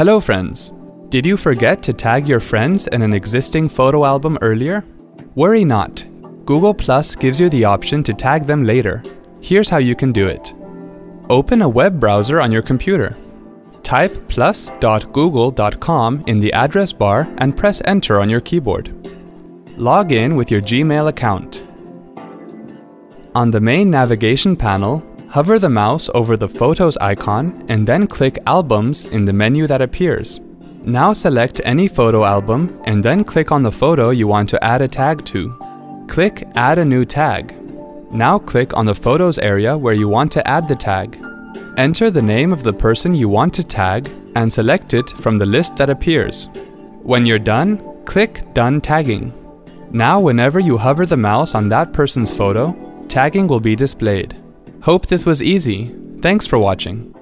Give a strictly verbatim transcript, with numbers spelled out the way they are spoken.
Hello friends! Did you forget to tag your friends in an existing photo album earlier? Worry not! Google Plus gives you the option to tag them later. Here's how you can do it. Open a web browser on your computer. Type plus dot google dot com in the address bar and press Enter on your keyboard. Log in with your Gmail account. On the main navigation panel, hover the mouse over the Photos icon and then click Albums in the menu that appears. Now select any photo album and then click on the photo you want to add a tag to. Click Add a new tag. Now click on the Photos area where you want to add the tag. Enter the name of the person you want to tag and select it from the list that appears. When you're done, click Done Tagging. Now whenever you hover the mouse on that person's photo, tagging will be displayed. Hope this was easy. Thanks for watching.